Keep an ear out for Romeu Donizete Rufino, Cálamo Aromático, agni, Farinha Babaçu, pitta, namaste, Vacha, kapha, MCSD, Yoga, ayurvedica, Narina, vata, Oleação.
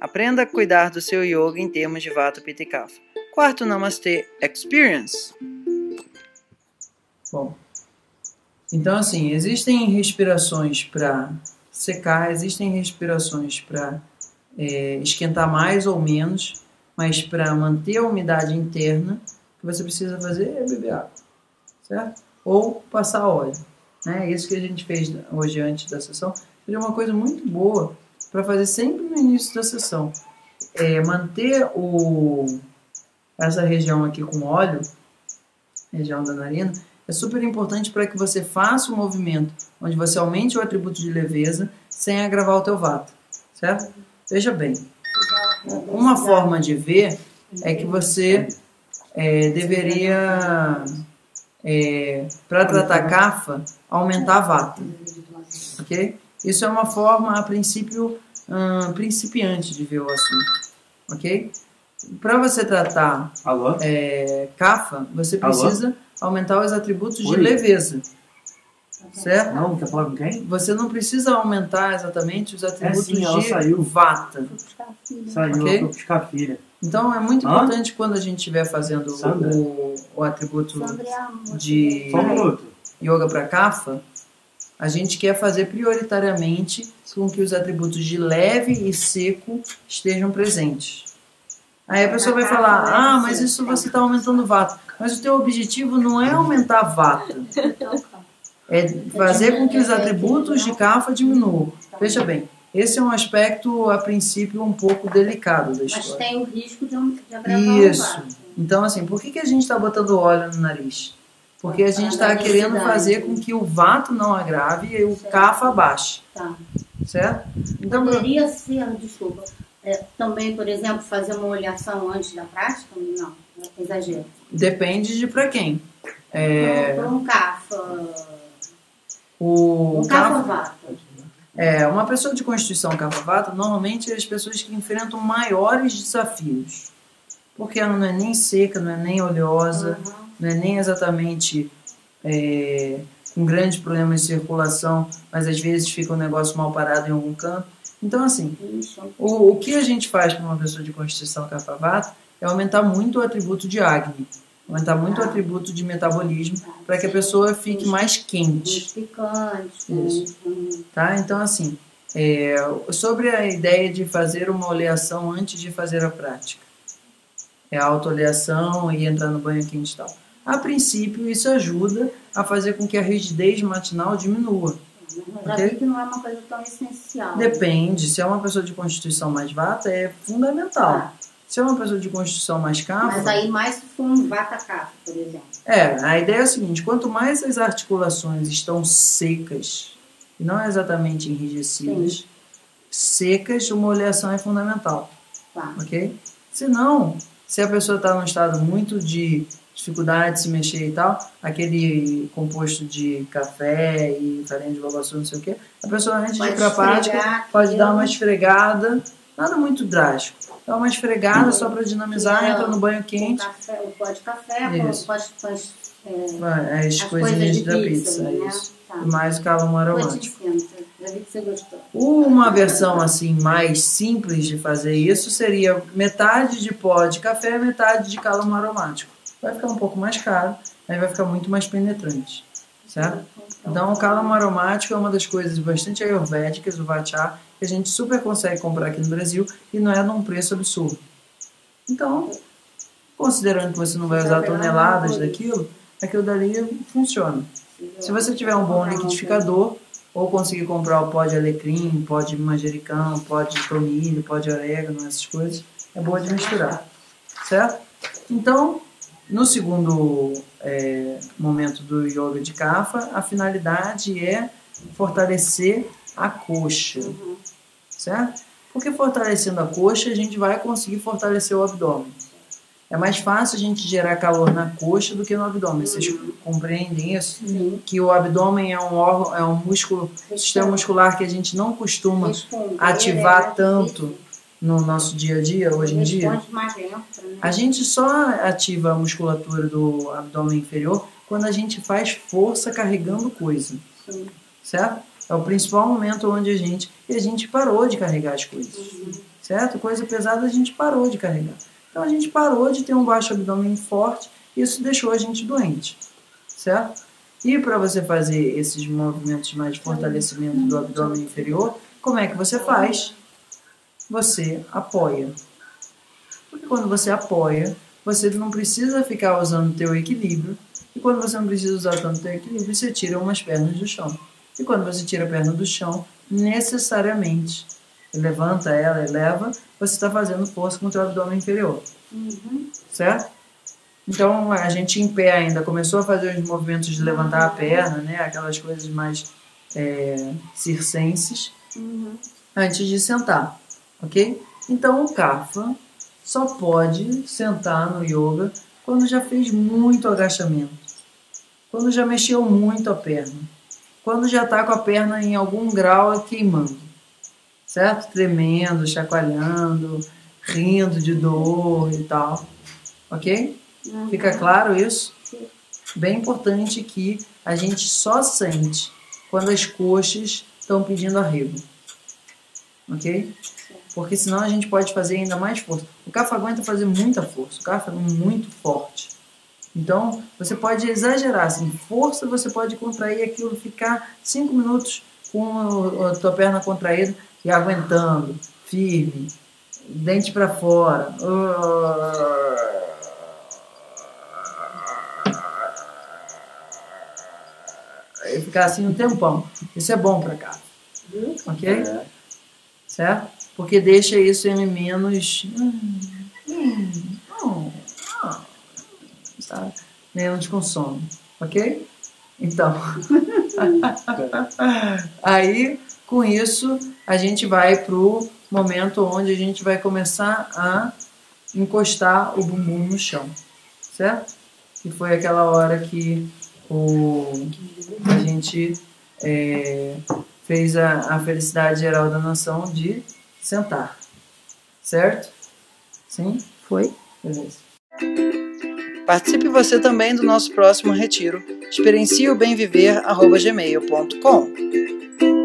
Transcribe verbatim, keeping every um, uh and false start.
Aprenda a cuidar do seu yoga em termos de vata, pitta e kapha. Quarto Namaste Experience. Bom, então assim, existem respirações para secar, existem respirações para é, esquentar mais ou menos, mas para manter a umidade interna, o que você precisa fazer é beber água, certo? Ou passar óleo, né? Isso que a gente fez hoje antes da sessão, seria uma coisa muito boa para fazer sempre no início da sessão. É, manter o, essa região aqui com óleo, região da narina, é super importante para que você faça um movimento onde você aumente o atributo de leveza sem agravar o teu vata, certo? Veja bem, uma forma de ver é que você é, deveria, é, para tratar kapha, aumentar vata, ok? Isso é uma forma, a princípio, hum, principiante de ver o assunto, ok? Para você tratar é, kapha, você precisa Alô? aumentar os atributos Oi? de leveza, certo? Não, tá falando com quem? Você não precisa aumentar exatamente os atributos é assim, ela de saiu. vata. Saiu, okay? Eu vou buscar a filha. Então é muito importante Hã? quando a gente estiver fazendo o, o atributo de yoga para kapha, a gente quer fazer prioritariamente com que os atributos de leve e seco estejam presentes. Aí a pessoa vai falar, ah, mas isso você está aumentando vata. Mas o teu objetivo não é aumentar vata. É fazer com que os atributos de kapha diminuam. Veja bem, esse é um aspecto, a princípio, um pouco delicado da história. Mas tem o risco de, um, de agravar Isso. o vata. Então, assim, por que, que a gente está botando óleo no nariz? Porque a gente está querendo fazer com que o vata não agrave e o kapha abaixe. Tá. Certo? Então, poderia ser, desculpa, É, também, por exemplo, fazer uma olhação antes da prática? Não, é exagero. Depende de para quem. É... Para um kapha. O um kapha vata. É, uma pessoa de constituição kapha vata, normalmente é as pessoas que enfrentam maiores desafios. Porque ela não é nem seca, não é nem oleosa, uhum. não é nem exatamente é, com grandes problemas de circulação, mas às vezes fica um negócio mal parado em algum canto. Então, assim, o, o que a gente faz para uma pessoa de constituição kapha vata é aumentar muito o atributo de agni, aumentar muito ah. o atributo de metabolismo, ah, para que a pessoa fique mais quente. Picante. Isso. Tá? Então, assim, é, sobre a ideia de fazer uma oleação antes de fazer a prática, é a auto-oleação e entrar no banho quente e tal. A princípio, isso ajuda a fazer com que a rigidez matinal diminua. Já vi que não é uma coisa tão essencial. Depende, se é uma pessoa de constituição mais vata, é fundamental. Ah. Se é uma pessoa de constituição mais kapha... Mas aí mais se for um vata kapha, por exemplo. É, a ideia é a seguinte, quanto mais as articulações estão secas, e não exatamente enrijecidas, Sim. secas, uma oleação é fundamental. Tá. Ok? Senão, se a pessoa está num estado muito de... dificuldade de se mexer e tal, aquele composto de café e farinha de lobaçu, não sei o que, a pessoa antes pode de ir para a prática pode eu... dar uma esfregada, nada muito drástico, dá uma esfregada eu... só para dinamizar, eu... entra no banho quente. O, café, o pó de café, o pó de pós, é... as, as coisinhas da pizza, pizza né? isso. Tá. E mais o calamo aromatico. Já vi que você gostou. Uma versão assim mais simples de fazer isso seria metade de pó de café, metade de calamo aromático. Vai ficar um pouco mais caro, mas vai ficar muito mais penetrante, certo? Então, o calamo aromático é uma das coisas bastante ayurvédicas, o vacha, que a gente super consegue comprar aqui no Brasil e não é num preço absurdo. Então, considerando que você não vai usar toneladas daquilo, aquilo dali funciona. Se você tiver um bom liquidificador, ou conseguir comprar o pó de alecrim, pó de manjericão, pó de tomilho, pó de orégano, essas coisas, é boa de misturar, certo? Então... No segundo é, momento do yoga de kapha, a finalidade é fortalecer a coxa, uhum. certo? Porque fortalecendo a coxa, a gente vai conseguir fortalecer o abdômen. É mais fácil a gente gerar calor na coxa do que no abdômen. Uhum. Vocês compreendem isso? Uhum. Que o abdômen é um órgão, é um músculo, Responde. sistema muscular que a gente não costuma Responde. ativar é, tanto. no nosso dia a dia, hoje em dia, a gente só ativa a musculatura do abdômen inferior quando a gente faz força carregando coisa, certo? É o principal momento onde a gente, a gente parou de carregar as coisas, certo? Coisa pesada a gente parou de carregar. Então a gente parou de ter um baixo abdômen forte, isso deixou a gente doente, certo? E para você fazer esses movimentos mais de fortalecimento do abdômen inferior, como é que você faz? Você apoia. Porque quando você apoia, você não precisa ficar usando o teu equilíbrio. E quando você não precisa usar tanto o teu equilíbrio, você tira umas pernas do chão. E quando você tira a perna do chão, necessariamente, levanta ela, eleva, você está fazendo força contra o abdômen inferior. Uhum. Certo? Então, a gente em pé ainda começou a fazer os movimentos de levantar a perna, né? Aquelas coisas mais é, circenses, uhum, antes de sentar, ok? Então, o kapha só pode sentar no yoga quando já fez muito agachamento, quando já mexeu muito a perna, quando já está com a perna em algum grau queimando, certo? Tremendo, chacoalhando, rindo de dor e tal, ok? Uhum. Fica claro isso? Sim. Bem importante que a gente só sente quando as coxas estão pedindo arrego, ok? Sim. Porque senão a gente pode fazer ainda mais força. O kapha aguenta fazer muita força, o kapha é muito forte. Então, você pode exagerar, assim, força você pode contrair aquilo, ficar cinco minutos com a tua perna contraída e aguentando, firme, dente para fora. E ficar assim um tempão. Isso é bom para cá, ok? Certo? Porque deixa isso em menos... Tá? Menos com sono, ok? Então, aí com isso a gente vai pro momento onde a gente vai começar a encostar o bumbum no chão, certo? Que foi aquela hora que o, a gente é, fez a, a felicidade geral da nação de sentar, certo? Sim? Foi? Beleza. Participe você também do nosso próximo retiro. Experiencie o bem viver arroba gmail ponto com.